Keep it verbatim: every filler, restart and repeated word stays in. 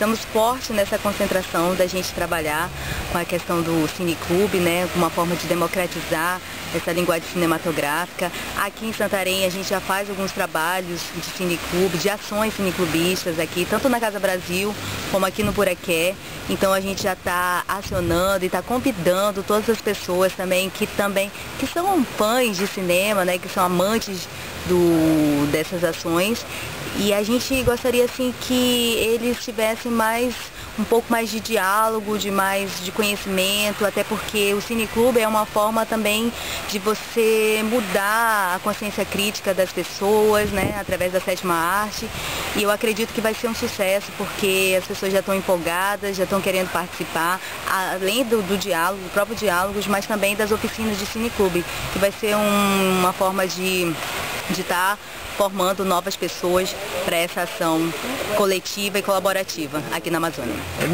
estamos fortes nessa concentração da gente trabalhar com a questão do cineclube, né, uma forma de democratizar essa linguagem cinematográfica. Aqui em Santarém a gente já faz alguns trabalhos de cineclube, de ações cineclubistas aqui, tanto na Casa Brasil como aqui no Puraqué. Então a gente já está acionando e está convidando todas as pessoas também que, também, que são fãs de cinema, né, que são amantes do, dessas ações. E a gente gostaria assim que eles tivessem mais, um pouco mais de diálogo, de mais de conhecimento, até porque o cineclube é uma forma também de você mudar a consciência crítica das pessoas, né, através da sétima arte. E eu acredito que vai ser um sucesso, porque as pessoas já estão empolgadas, já estão querendo participar, além do, do diálogo, do próprio diálogo, mas também das oficinas de cineclube, que vai ser um, uma forma de de estar formando novas pessoas para essa ação coletiva e colaborativa aqui na Amazônia.